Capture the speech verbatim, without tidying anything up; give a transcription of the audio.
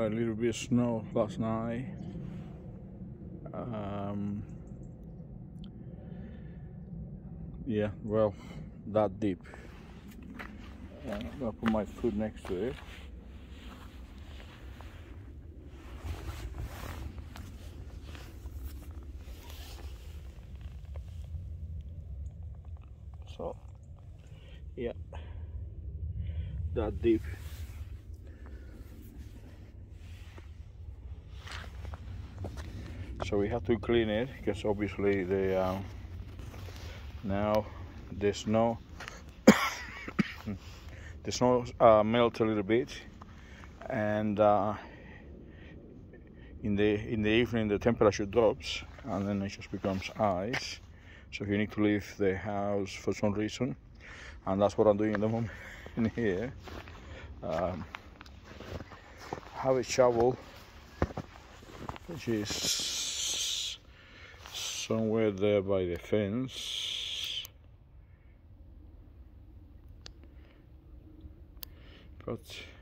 had a little bit of snow last night. Um, yeah, well, that deep. I'm gonna put my foot next to it. So, yeah, that deep. So we have to clean it because obviously the um, now the snow the snow uh, melts a little bit, and uh, in the in the evening the temperature drops and then it just becomes ice. So you need to leave the house for some reason, and that's what I'm doing at the moment in here. Um, have a shovel, which is somewhere there by the fence, but